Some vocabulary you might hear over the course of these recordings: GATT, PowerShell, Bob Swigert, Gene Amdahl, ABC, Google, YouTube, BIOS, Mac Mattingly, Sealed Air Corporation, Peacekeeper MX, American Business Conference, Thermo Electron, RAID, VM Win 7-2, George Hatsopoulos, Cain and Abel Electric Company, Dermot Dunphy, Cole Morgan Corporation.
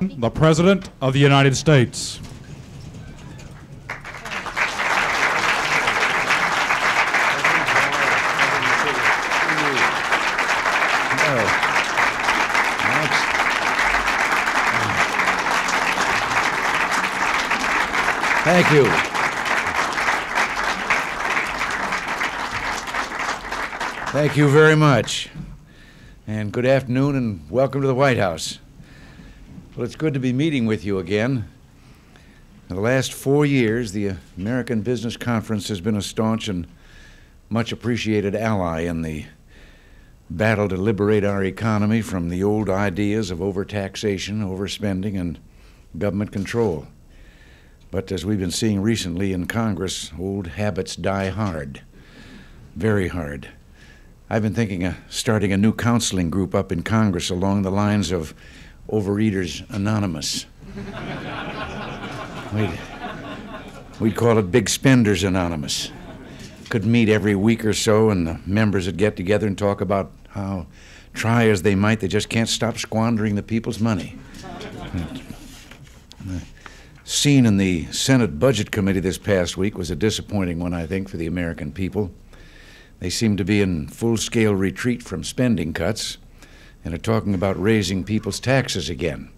the President of the United States. Thank you. Thank you very much. And good afternoon and welcome to the White House. Well, it's good to be meeting with you again. In the last 4 years, the American Business Conference has been a staunch and much appreciated ally in the battle to liberate our economy from the old ideas of overtaxation, overspending, and government control. But as we've been seeing recently in Congress, old habits die hard, very hard. I've been thinking of starting a new counseling group up in Congress along the lines of Overeaters Anonymous. We'd call it Big Spenders Anonymous. Could meet every week or so, and the members would get together and talk about how, try as they might, they just can't stop squandering the people's money. Scene in the Senate Budget Committee this past week was a disappointing one, I think, for the American people. They seem to be in full-scale retreat from spending cuts and are talking about raising people's taxes again.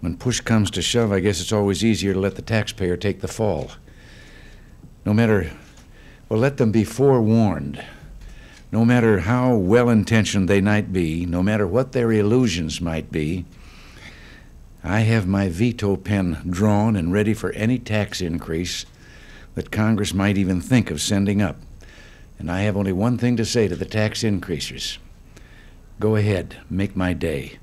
When push comes to shove, I guess it's always easier to let the taxpayer take the fall. No matter, well, let them be forewarned. No matter how well-intentioned they might be, no matter what their illusions might be, I have my veto pen drawn and ready for any tax increase that Congress might even think of sending up. And I have only one thing to say to the tax increasers. Go ahead, make my day.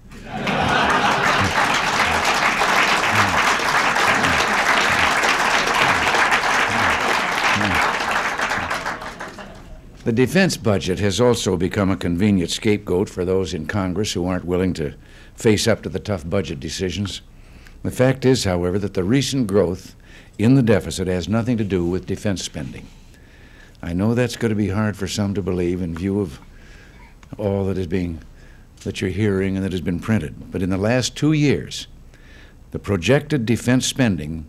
The defense budget has also become a convenient scapegoat for those in Congress who aren't willing to face up to the tough budget decisions. The fact is, however, that the recent growth in the deficit has nothing to do with defense spending. I know that's going to be hard for some to believe in view of all that you're hearing and that has been printed. But in the last 2 years, the projected defense spending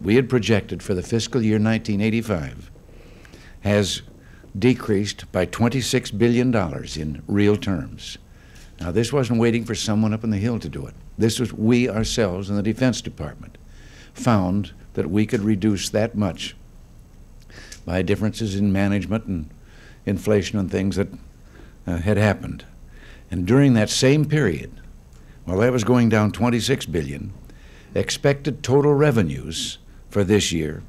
we had projected for the fiscal year 1985 has decreased by $26 billion in real terms. Now, this wasn't waiting for someone up on the Hill to do it. This was we ourselves in the Defense Department found that we could reduce that much by differences in management and inflation and things that had happened. And during that same period, while that was going down $26 billion, expected total revenues for this year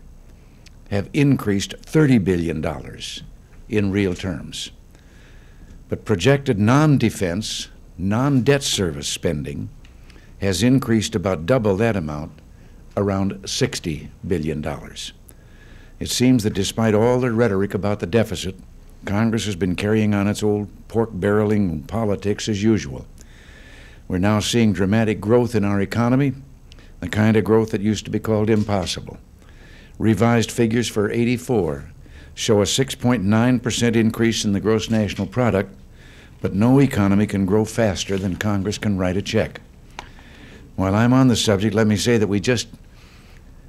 have increased $30 billion in real terms. But projected non-defense, non-debt service spending has increased about double that amount, around $60 billion. It seems that despite all the rhetoric about the deficit, Congress has been carrying on its old pork barreling politics as usual. We're now seeing dramatic growth in our economy, the kind of growth that used to be called impossible. Revised figures for '84 show a 6.9% increase in the gross national product, but no economy can grow faster than Congress can write a check. While I'm on the subject, let me say that we just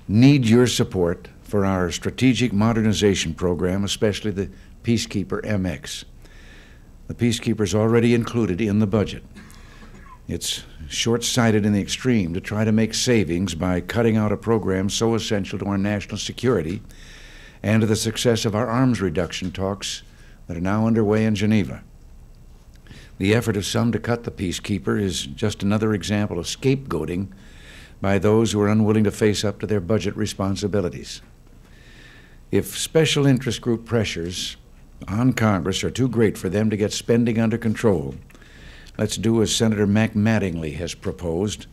need your support for our strategic modernization program, especially the Peacekeeper MX. The Peacekeeper is already included in the budget. It's short-sighted in the extreme to try to make savings by cutting out a program so essential to our national security and to the success of our arms reduction talks that are now underway in Geneva. The effort of some to cut the Peacekeeper is just another example of scapegoating by those who are unwilling to face up to their budget responsibilities. If special interest group pressures on Congress are too great for them to get spending under control, let's do as Senator Mac Mattingly has proposed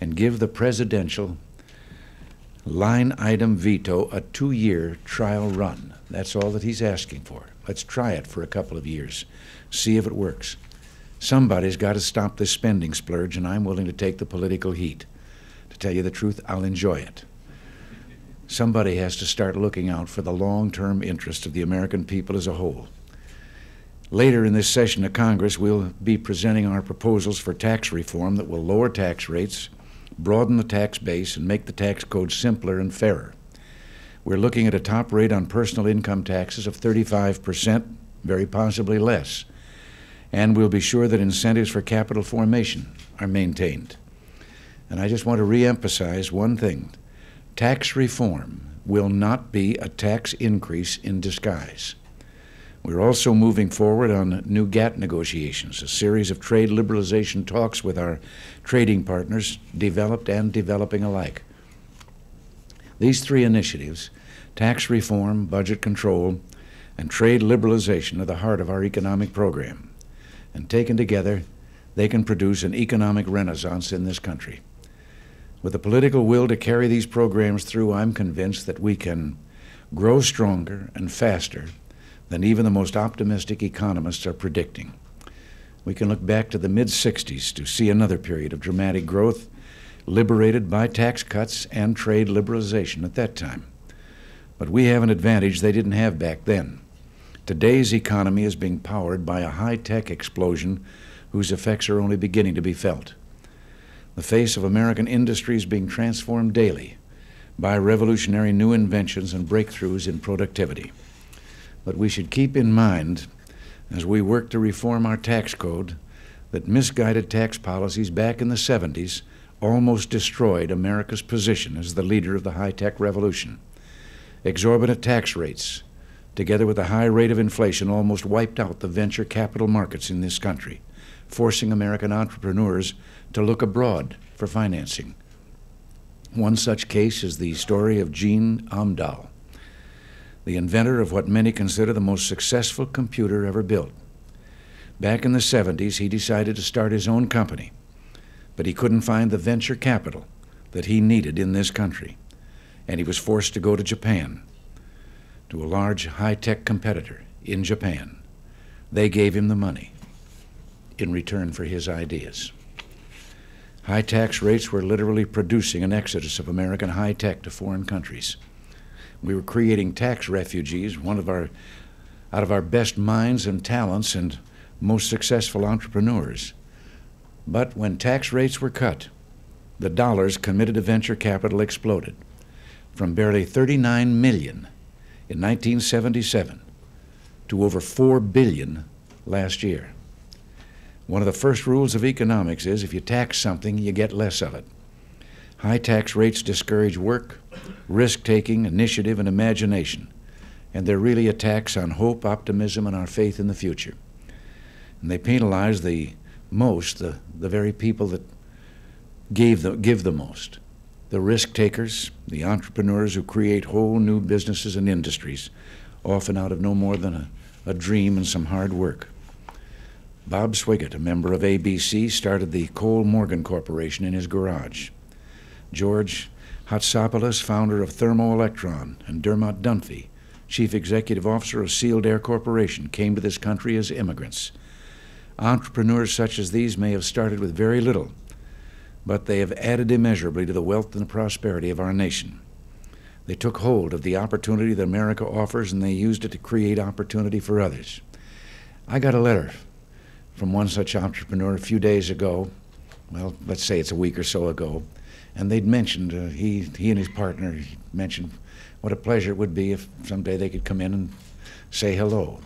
and give the presidential line item veto a 2-year trial run. That's all that he's asking for. Let's try it for a couple of years, see if it works. Somebody's got to stop this spending splurge, and I'm willing to take the political heat. To tell you the truth, I'll enjoy it. Somebody has to start looking out for the long-term interest of the American people as a whole. Later in this session of Congress, we'll be presenting our proposals for tax reform that will lower tax rates, broaden the tax base, and make the tax code simpler and fairer. We're looking at a top rate on personal income taxes of 35%, very possibly less. And we'll be sure that incentives for capital formation are maintained. And I just want to reemphasize one thing. Tax reform will not be a tax increase in disguise. We're also moving forward on new GATT negotiations, a series of trade liberalization talks with our trading partners, developed and developing alike. These three initiatives, tax reform, budget control, and trade liberalization, are the heart of our economic program. And taken together, they can produce an economic renaissance in this country. With the political will to carry these programs through, I'm convinced that we can grow stronger and faster than even the most optimistic economists are predicting. We can look back to the mid-'60s to see another period of dramatic growth, liberated by tax cuts and trade liberalization at that time. But we have an advantage they didn't have back then. Today's economy is being powered by a high-tech explosion whose effects are only beginning to be felt. The face of American industry is being transformed daily by revolutionary new inventions and breakthroughs in productivity. But we should keep in mind, as we work to reform our tax code, that misguided tax policies back in the 70s almost destroyed America's position as the leader of the high-tech revolution. Exorbitant tax rates, together with a high rate of inflation, almost wiped out the venture capital markets in this country, forcing American entrepreneurs to look abroad for financing. One such case is the story of Gene Amdahl, the inventor of what many consider the most successful computer ever built. Back in the 70s, he decided to start his own company, but he couldn't find the venture capital that he needed in this country, and he was forced to go to Japan, to a large high-tech competitor in Japan. They gave him the money in return for his ideas. High tax rates were literally producing an exodus of American high-tech to foreign countries. We were creating tax refugees, out of our best minds and talents and most successful entrepreneurs. But when tax rates were cut, the dollars committed to venture capital exploded, from barely 39 million in 1977 to over 4 billion last year. One of the first rules of economics is if you tax something, you get less of it. High tax rates discourage work, risk-taking, initiative, and imagination, and they're really a tax on hope, optimism, and our faith in the future. And they penalize the very people that give the most, the risk-takers, the entrepreneurs who create whole new businesses and industries, often out of no more than a dream and some hard work. Bob Swigert, a member of ABC, started the Cole Morgan Corporation in his garage. George Hatsopoulos, founder of Thermo Electron, and Dermot Dunphy, chief executive officer of Sealed Air Corporation, came to this country as immigrants. Entrepreneurs such as these may have started with very little, but they have added immeasurably to the wealth and prosperity of our nation. They took hold of the opportunity that America offers, and they used it to create opportunity for others. I got a letter from one such entrepreneur a few days ago, well, let's say it's a week or so ago, and they'd mentioned, he and his partner mentioned what a pleasure it would be if someday they could come in and say hello.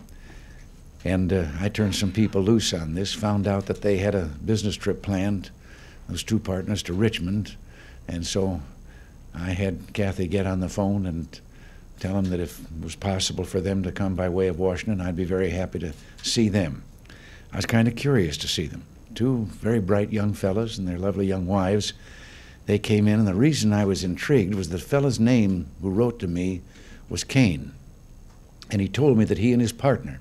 And I turned some people loose on this, found out that they had a business trip planned, those two partners, to Richmond, and so I had Kathy get on the phone and tell them that if it was possible for them to come by way of Washington, I'd be very happy to see them. I was kind of curious to see them. Two very bright young fellas and their lovely young wives. They came in, and the reason I was intrigued was the fellow's name who wrote to me was Cain. And he told me that he and his partner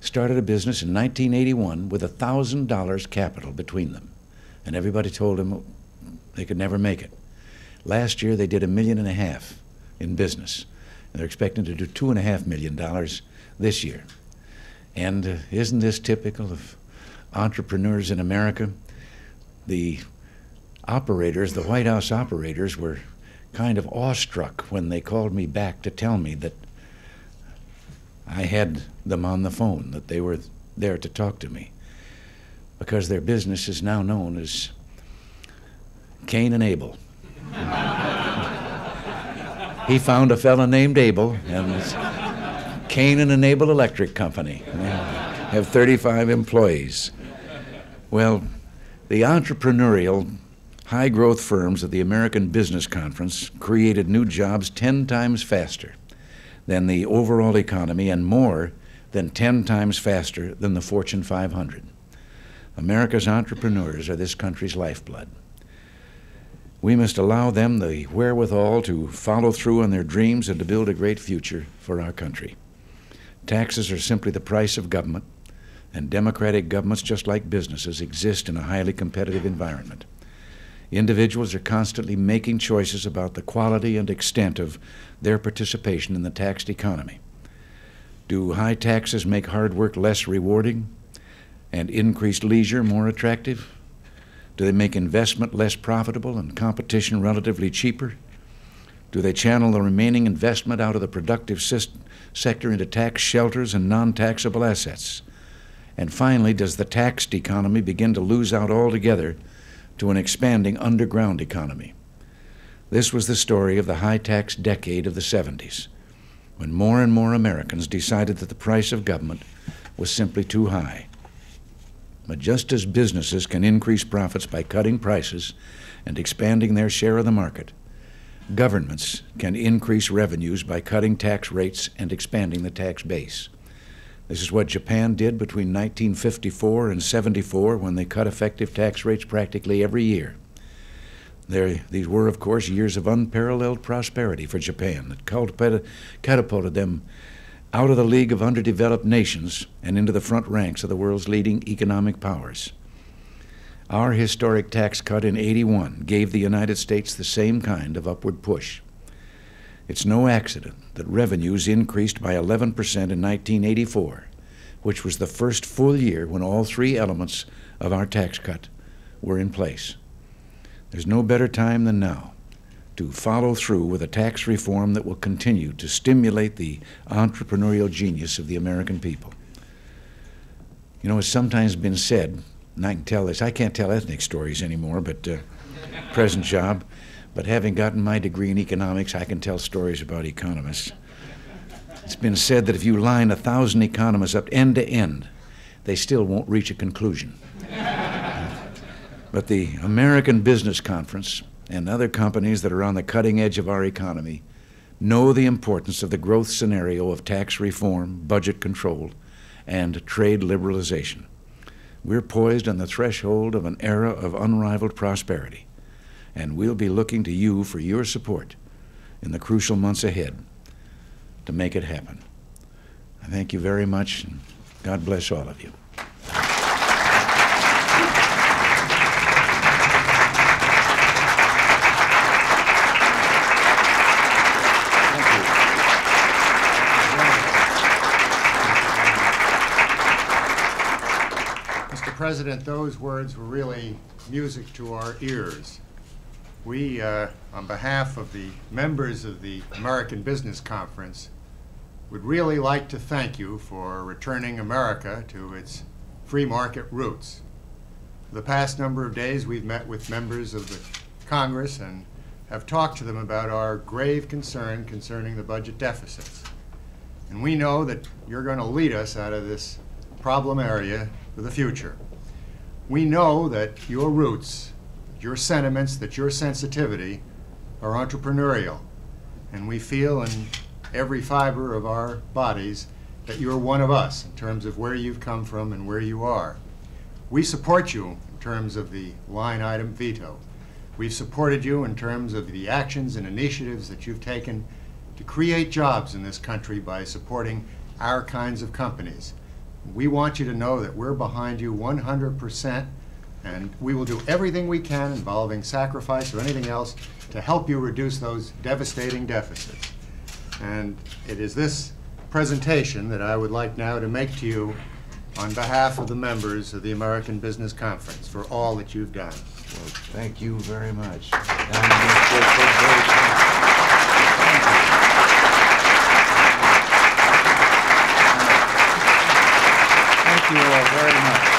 started a business in 1981 with $1,000 capital between them. And everybody told him they could never make it. Last year, they did $1.5 million in business. And they're expecting to do $2.5 million this year. And isn't this typical of entrepreneurs in America? The operators, the White House operators, were kind of awestruck when they called me back to tell me that I had them on the phone, that they were there to talk to me, because their business is now known as Cain and Abel. He found a fellow named Abel, and it's Cain and Abel Electric Company. They have 35 employees. Well, the entrepreneurial, high-growth firms at the American Business Conference created new jobs 10 times faster than the overall economy and more than 10 times faster than the Fortune 500. America's entrepreneurs are this country's lifeblood. We must allow them the wherewithal to follow through on their dreams and to build a great future for our country. Taxes are simply the price of government, and democratic governments, just like businesses, exist in a highly competitive environment. Individuals are constantly making choices about the quality and extent of their participation in the taxed economy. Do high taxes make hard work less rewarding and increased leisure more attractive? Do they make investment less profitable and competition relatively cheaper? Do they channel the remaining investment out of the productive sector into tax shelters and non-taxable assets? And finally, does the taxed economy begin to lose out altogether to an expanding underground economy? This was the story of the high-tax decade of the 70s, when more and more Americans decided that the price of government was simply too high. But just as businesses can increase profits by cutting prices and expanding their share of the market, governments can increase revenues by cutting tax rates and expanding the tax base. This is what Japan did between 1954 and 74 when they cut effective tax rates practically every year. These were, of course, years of unparalleled prosperity for Japan that catapulted them out of the League of Underdeveloped Nations and into the front ranks of the world's leading economic powers. Our historic tax cut in '81 gave the United States the same kind of upward push. It's no accident that revenues increased by 11% in 1984, which was the first full year when all three elements of our tax cut were in place. There's no better time than now to follow through with a tax reform that will continue to stimulate the entrepreneurial genius of the American people. You know, it's sometimes been said, and I can tell this, I can't tell ethnic stories anymore, but present job, but having gotten my degree in economics, I can tell stories about economists. It's been said that if you line 1,000 economists up end to end, they still won't reach a conclusion. But the American Business Conference and other companies that are on the cutting edge of our economy know the importance of the growth scenario of tax reform, budget control, and trade liberalization. We're poised on the threshold of an era of unrivaled prosperity, and we'll be looking to you for your support in the crucial months ahead to make it happen. I thank you very much, and God bless all of you. President, those words were really music to our ears. We, on behalf of the members of the American Business Conference, would really like to thank you for returning America to its free market roots. For the past number of days, we've met with members of the Congress and have talked to them about our grave concern concerning the budget deficits. And we know that you're going to lead us out of this problem area for the future. We know that your roots, your sentiments, that your sensitivity are entrepreneurial, and we feel in every fiber of our bodies that you're one of us in terms of where you've come from and where you are. We support you in terms of the line item veto. We've supported you in terms of the actions and initiatives that you've taken to create jobs in this country by supporting our kinds of companies. We want you to know that we're behind you 100%, and we will do everything we can involving sacrifice or anything else to help you reduce those devastating deficits. And it is this presentation that I would like now to make to you on behalf of the members of the American Business Conference for all that you've done. Well, thank you very much. Thank you all very much.